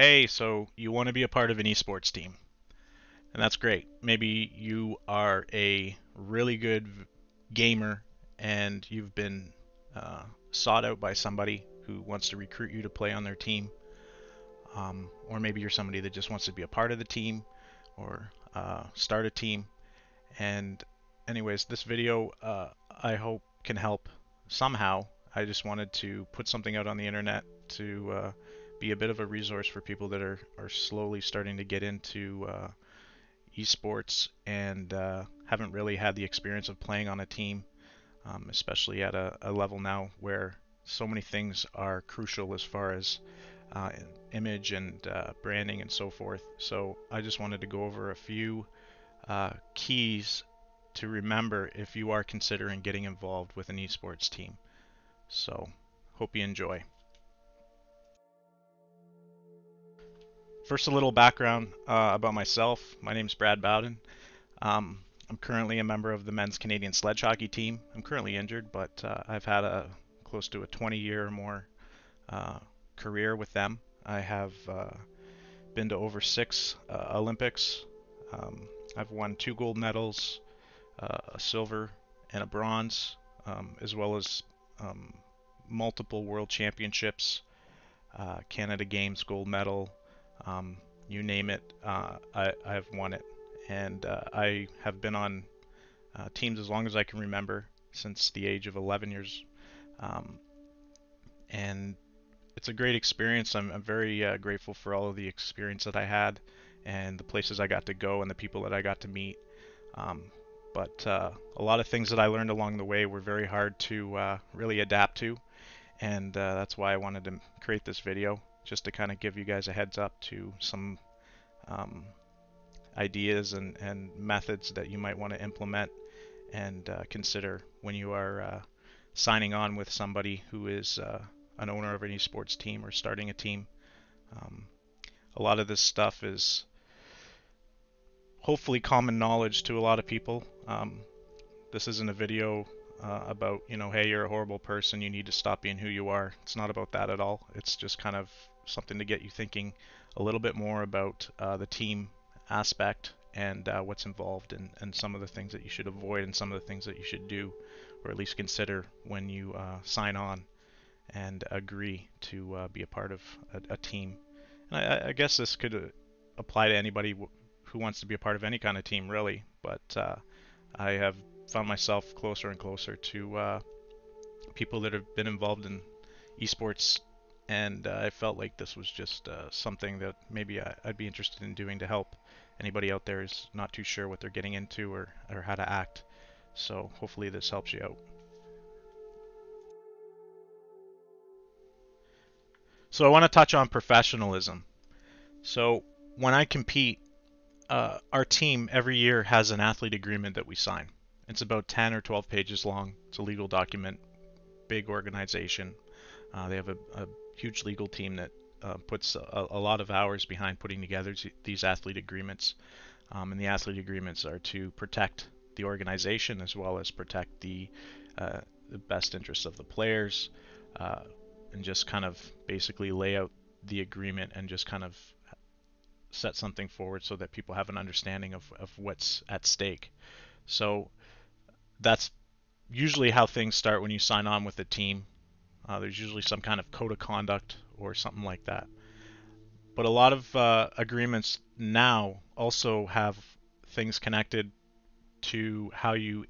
hey, so you want to be a part of an esports team. And that's great. Maybe you are a really good gamer and you've been sought out by somebody who wants to recruit you to play on their team. Or maybe you're somebody that just wants to be a part of the team or start a team. And anyways, this video, I hope can help somehow. I just wanted to put something out on the internet to be a bit of a resource for people that are slowly starting to get into esports and haven't really had the experience of playing on a team, especially at a level now where so many things are crucial as far as image and branding and so forth. So I just wanted to go over a few keys to remember if you are considering getting involved with an esports team. So hope you enjoy. First, a little background about myself. My name's Brad Bowden. I'm currently a member of the men's Canadian sledge hockey team. I'm currently injured, but I've had close to a 20-year or more career with them. I have been to over 6 Olympics. I've won 2 gold medals, a silver and a bronze, as well as multiple world championships, Canada Games gold medal, you name it, I've won it. And I have been on teams as long as I can remember, since the age of 11 years. And it's a great experience. I'm very grateful for all of the experience that I had and the places I got to go and the people that I got to meet. But a lot of things that I learned along the way were very hard to really adapt to. And that's why I wanted to create this video, just to kind of give you guys a heads up to some ideas and methods that you might want to implement and consider when you are signing on with somebody who is an owner of an esports team or starting a team. A lot of this stuff is hopefully common knowledge to a lot of people. This isn't a video about, you know, hey, you're a horrible person, you need to stop being who you are. It's not about that at all. It's just kind of something to get you thinking a little bit more about the team aspect and what's involved and some of the things that you should avoid and some of the things that you should do, or at least consider, when you sign on and agree to be a part of a team. And I guess this could apply to anybody who wants to be a part of any kind of team, really, but I have found myself closer and closer to people that have been involved in esports, and I felt like this was just something that maybe I'd be interested in doing to help anybody out there who's not too sure what they're getting into or how to act. So hopefully this helps you out. So I want to touch on professionalism. So when I compete, our team every year has an athlete agreement that we sign. It's about 10 or 12 pages long. It's a legal document, big organization. They have a huge legal team that puts a lot of hours behind putting together these athlete agreements. And the athlete agreements are to protect the organization as well as protect the best interests of the players, and just kind of basically lay out the agreement and just kind of set something forward so that people have an understanding of what's at stake. So that's usually how things start when you sign on with a team. There's usually some kind of code of conduct or something like that. But a lot of agreements now also have things connected to how you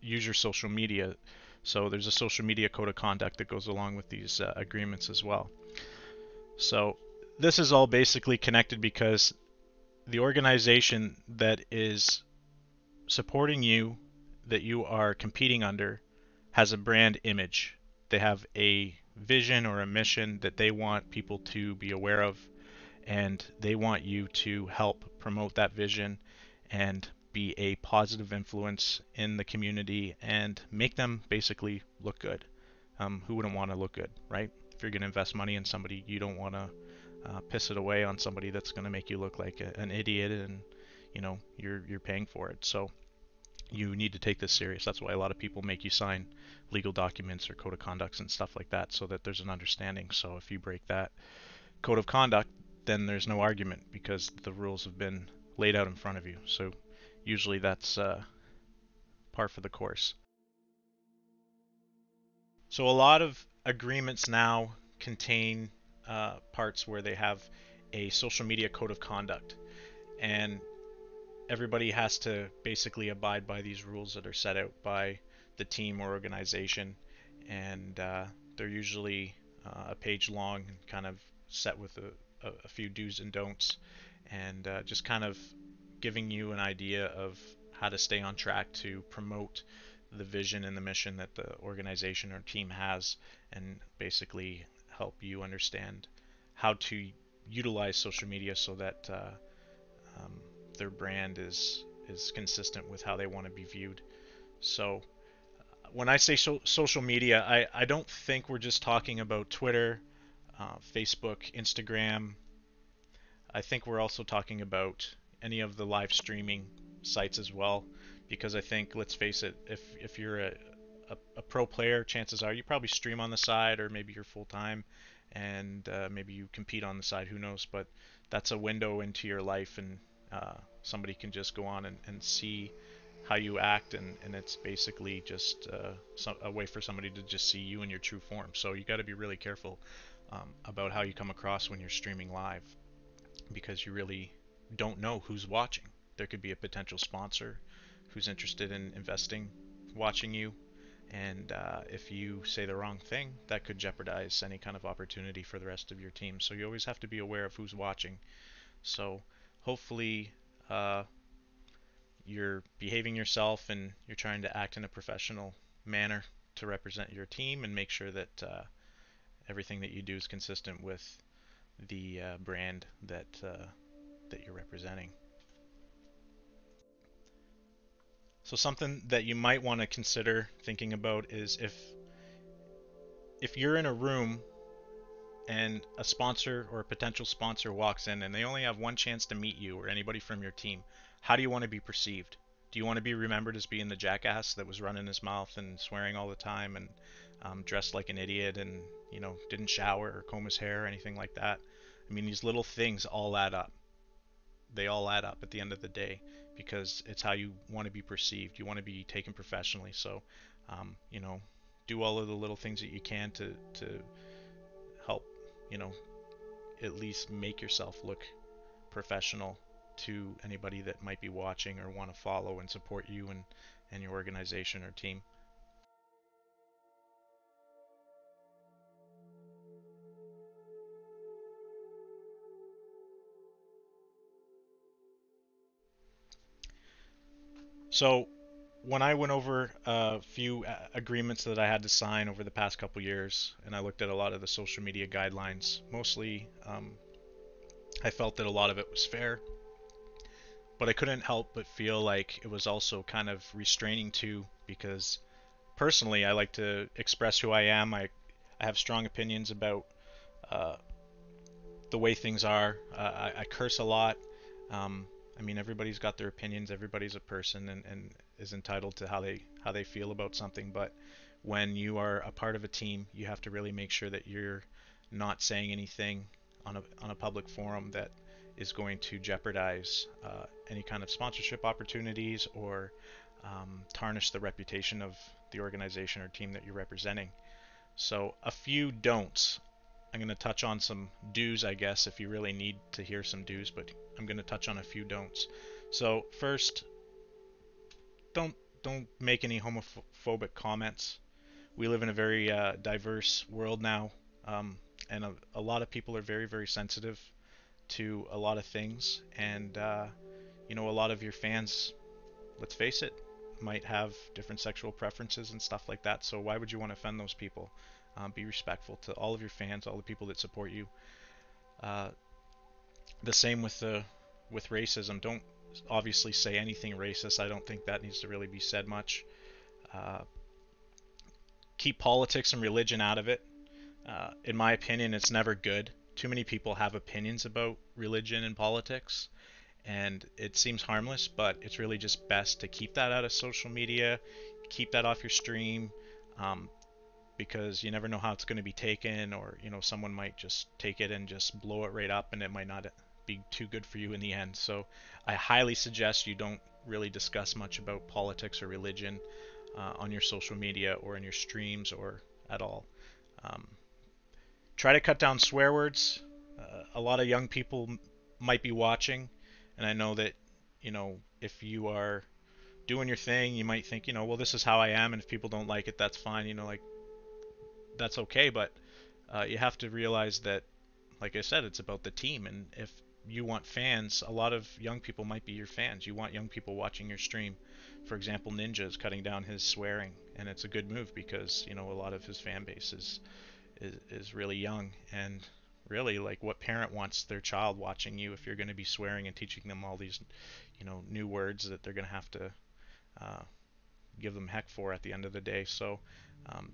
use your social media. So there's a social media code of conduct that goes along with these agreements as well. So this is all basically connected because the organization that is supporting you, that you are competing under, has a brand image. They have a vision or a mission that they want people to be aware of, and they want you to help promote that vision and be a positive influence in the community and make them basically look good. Who wouldn't want to look good, right? If you're going to invest money in somebody, you don't want to piss it away on somebody that's going to make you look like an idiot, and you know you're paying for it. So you need to take this serious. That's why a lot of people make you sign legal documents or code of conducts and stuff like that, so that there's an understanding. So if you break that code of conduct, then there's no argument because the rules have been laid out in front of you. So usually that's par for the course. So a lot of agreements now contain parts where they have a social media code of conduct, and everybody has to basically abide by these rules that are set out by the team or organization, and they're usually a page long and kind of set with a few do's and don'ts, and just kind of giving you an idea of how to stay on track to promote the vision and the mission that the organization or team has, and basically help you understand how to utilize social media so that their brand is consistent with how they want to be viewed. So when I say social media, I don't think we're just talking about Twitter, Facebook, Instagram. I think we're also talking about any of the live streaming sites as well, because I think, let's face it, if you're a pro player, chances are you probably stream on the side, or maybe you're full-time and maybe you compete on the side, who knows, but that's a window into your life, and somebody can just go on and see how you act, and it's basically just a way for somebody to just see you in your true form. So you got to be really careful about how you come across when you're streaming live, because you really don't know who's watching. There could be a potential sponsor who's interested in investing watching you, and if you say the wrong thing, that could jeopardize any kind of opportunity for the rest of your team. So you always have to be aware of who's watching. So hopefully you're behaving yourself and you're trying to act in a professional manner to represent your team and make sure that everything that you do is consistent with the brand that you're representing. So something that you might want to consider thinking about is if you're in a room and a sponsor or a potential sponsor walks in and they only have one chance to meet you or anybody from your team, how do you want to be perceived? Do you want to be remembered as being the jackass that was running his mouth and swearing all the time and dressed like an idiot and, you know, didn't shower or comb his hair or anything like that? I mean, these little things all add up. They all add up at the end of the day, because it's how you want to be perceived. You want to be taken professionally. So, you know, do all of the little things that you can to help, you know, at least make yourself look professional to anybody that might be watching or want to follow and support you and your organization or team. So when I went over a few agreements that I had to sign over the past couple years, and I looked at a lot of the social media guidelines, mostly I felt that a lot of it was fair, but I couldn't help but feel like it was also kind of restraining too, because personally I like to express who I am. I have strong opinions about the way things are. I curse a lot. I mean, everybody's got their opinions, everybody's a person and is entitled to how they feel about something, but when you are a part of a team, you have to really make sure that you're not saying anything on a public forum that is going to jeopardize any kind of sponsorship opportunities or tarnish the reputation of the organization or team that you're representing. So a few don'ts. I'm going to touch on some do's, I guess, if you really need to hear some do's, but I'm going to touch on a few don'ts. So first, don't make any homophobic comments. We live in a very diverse world now, and a lot of people are very, very sensitive to a lot of things. And, you know, a lot of your fans, let's face it, might have different sexual preferences and stuff like that. So why would you want to offend those people? Be respectful to all of your fans, all the people that support you. The same with racism. Don't obviously say anything racist. I don't think that needs to really be said much. Keep politics and religion out of it. In my opinion, it's never good. Too many people have opinions about religion and politics, and it seems harmless, but it's really just best to keep that out of social media, keep that off your stream. because you never know how it's going to be taken, or, you know, someone might just take it and just blow it right up, and it might not be too good for you in the end. So I highly suggest you don't really discuss much about politics or religion on your social media or in your streams or at all. Try to cut down swear words. A lot of young people might be watching, and I know that, you know, if you are doing your thing, you might think, you know, well, this is how I am, and if people don't like it, that's fine, you know, like, that's okay. But you have to realize that, like I said, it's about the team, and if you want fans, a lot of young people might be your fans. You want young people watching your stream. For example, Ninja is cutting down his swearing, and it's a good move because, you know, a lot of his fan base is really young, and really, like, what parent wants their child watching you if you're going to be swearing and teaching them all these, you know, new words that they're going to have to give them heck for at the end of the day. So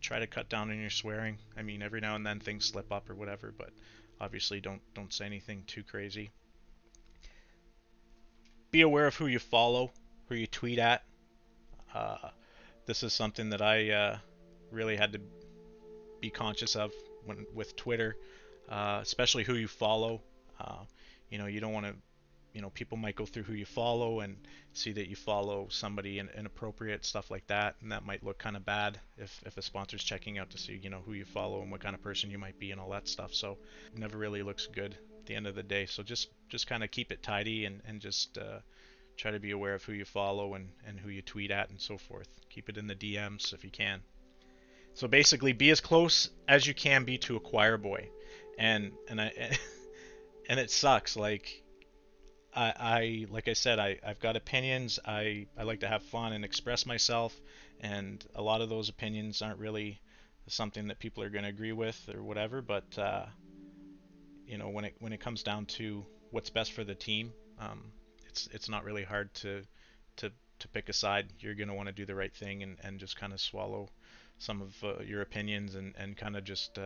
try to cut down on your swearing. I mean, every now and then things slip up or whatever, but obviously don't say anything too crazy. Be aware of who you follow, who you tweet at. This is something that I really had to be conscious of with Twitter. Especially who you follow. You know, you don't want to, you know, people might go through who you follow and see that you follow somebody inappropriate, stuff like that, and that might look kind of bad if a sponsor's checking out to see, you know, who you follow and what kind of person you might be and all that stuff. So it never really looks good at the end of the day. So just kind of keep it tidy and just try to be aware of who you follow and who you tweet at and so forth. Keep it in the DMs if you can. So basically, be as close as you can be to a choir boy. And it sucks. Like I like I said, I've got opinions. I like to have fun and express myself, and a lot of those opinions aren't really something that people are going to agree with or whatever. But you know, when it comes down to what's best for the team, it's not really hard to pick a side. You're going to want to do the right thing and just kind of swallow some of your opinions and kind of just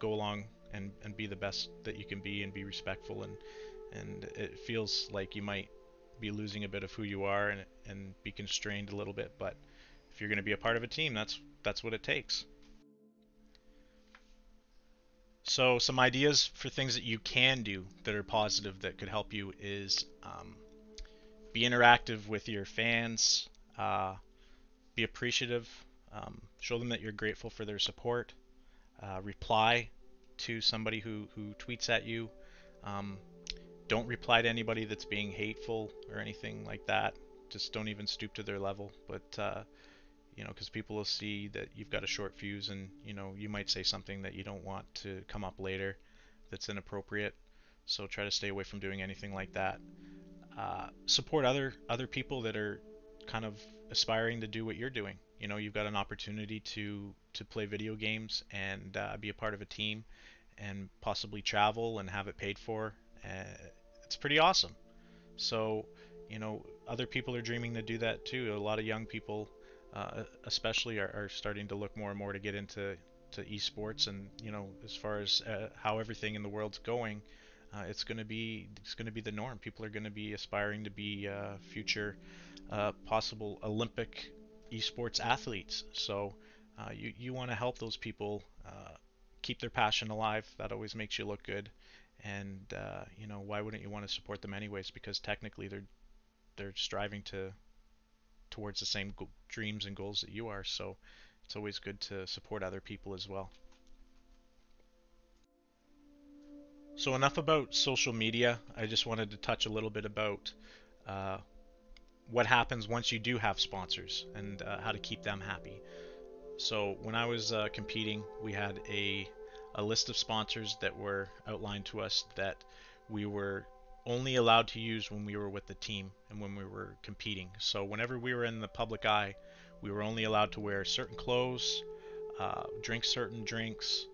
go along. And be the best that you can be and be respectful, and it feels like you might be losing a bit of who you are and be constrained a little bit, but if you're going to be a part of a team, that's what it takes. So some ideas for things that you can do that are positive that could help you is be interactive with your fans, be appreciative, show them that you're grateful for their support, reply to somebody who tweets at you. Don't reply to anybody that's being hateful or anything like that. Just don't even stoop to their level. But you know, because people will see that you've got a short fuse, and you know, you might say something that you don't want to come up later that's inappropriate. So try to stay away from doing anything like that. Support other people that are kind of aspiring to do what you're doing. You know, you've got an opportunity to play video games and be a part of a team and possibly travel and have it paid for. It's pretty awesome. So, you know, other people are dreaming to do that too. A lot of young people especially are starting to look more and more to get into esports, and, you know, as far as how everything in the world's going, it's going to be the norm. People are going to be aspiring to be future possible Olympic esports athletes. So you want to help those people keep their passion alive. That always makes you look good, and you know, why wouldn't you want to support them anyways? Because technically they're striving towards the same dreams and goals that you are. So it's always good to support other people as well. So enough about social media. I just wanted to touch a little bit about what happens once you do have sponsors and how to keep them happy. So when I was competing, we had a list of sponsors that were outlined to us that we were only allowed to use when we were with the team and when we were competing. So whenever we were in the public eye, we were only allowed to wear certain clothes, drink certain drinks,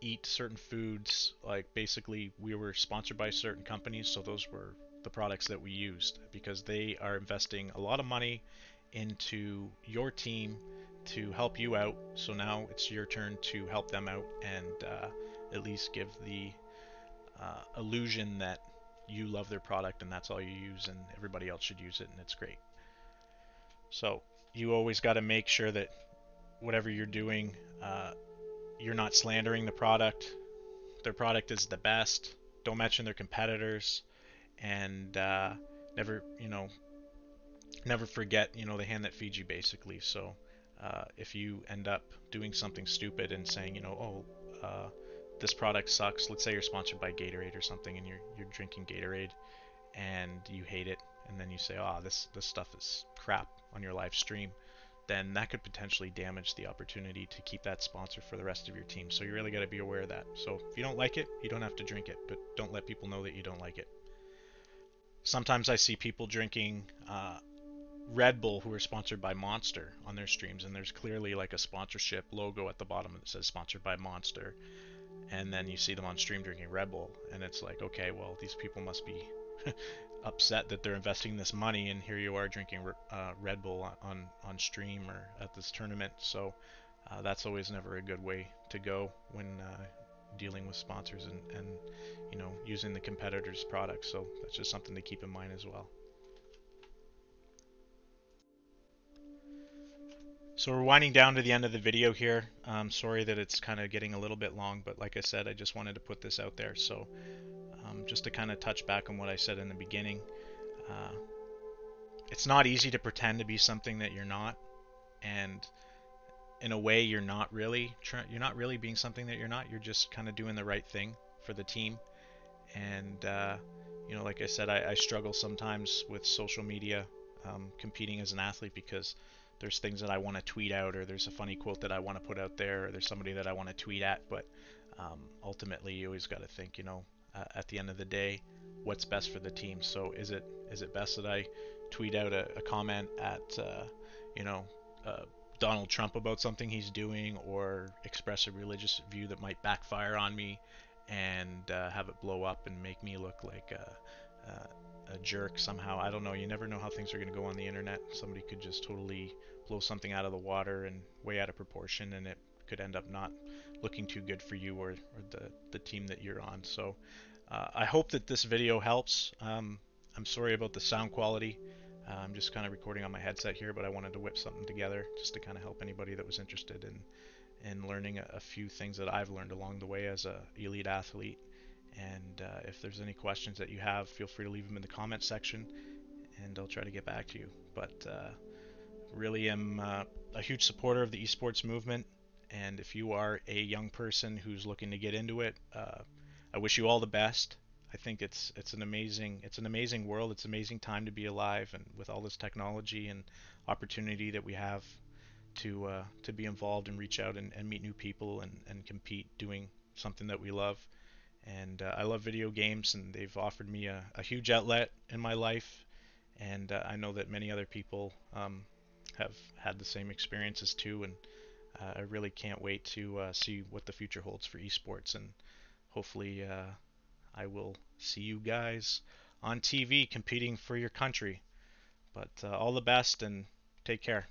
eat certain foods. Like, basically, we were sponsored by certain companies, so those were the products that we used, because they are investing a lot of money into your team to help you out. So now it's your turn to help them out and at least give the illusion that you love their product and that's all you use and everybody else should use it and it's great. So you always got to make sure that whatever you're doing, you're not slandering the product. Their product is the best. Don't mention their competitors, and never forget, the hand that feeds you, basically. So if you end up doing something stupid and saying, this product sucks. Let's say you're sponsored by Gatorade or something, and you're drinking Gatorade, and you hate it, and then you say, "Oh, this stuff is crap" on your live stream. Then that could potentially damage the opportunity to keep that sponsor for the rest of your team. So you really got to be aware of that. So if you don't like it, you don't have to drink it, but don't let people know that you don't like it. Sometimes I see people drinking Red Bull who are sponsored by Monster on their streams, and there's clearly like a sponsorship logo at the bottom that says sponsored by Monster, and then you see them on stream drinking Red Bull, and it's like, okay, well, these people must be upset that they're investing this money, and here you are drinking Red Bull on stream or at this tournament. So that's always never a good way to go when dealing with sponsors and using the competitor's product. So that's just something to keep in mind as well. So we're winding down to the end of the video here. Sorry that it's kind of getting a little bit long, but like I said, I just wanted to put this out there. So just to kind of touch back on what I said in the beginning, it's not easy to pretend to be something that you're not, and in a way you're not really being something that you're not. You're just kind of doing the right thing for the team. And like I said, I struggle sometimes with social media, competing as an athlete, because there's things that I want to tweet out, or there's a funny quote that I want to put out there, or there's somebody that I want to tweet at. But ultimately you always got to think, at the end of the day, what's best for the team. So is it best that I tweet out a comment at Donald Trump about something he's doing, or express a religious view that might backfire on me and have it blow up and make me look like a jerk somehow? I don't know. You never know how things are going to go on the internet. Somebody could just totally blow something out of the water and way out of proportion, and it could end up not looking too good for you or the team that you're on. So I hope that this video helps. I'm sorry about the sound quality. I'm just kind of recording on my headset here, but I wanted to whip something together just to kind of help anybody that was interested in learning a few things that I've learned along the way as an elite athlete. And if there's any questions that you have, feel free to leave them in the comment section, and I'll try to get back to you. But really am a huge supporter of the esports movement. And if you are a young person who's looking to get into it, I wish you all the best. I think it's an amazing world. It's an amazing time to be alive, and with all this technology and opportunity that we have to be involved and reach out and meet new people and compete doing something that we love. And I love video games, and they've offered me a huge outlet in my life. And I know that many other people have had the same experiences too. And I really can't wait to see what the future holds for esports, and hopefully I will see you guys on TV competing for your country. But all the best, and take care.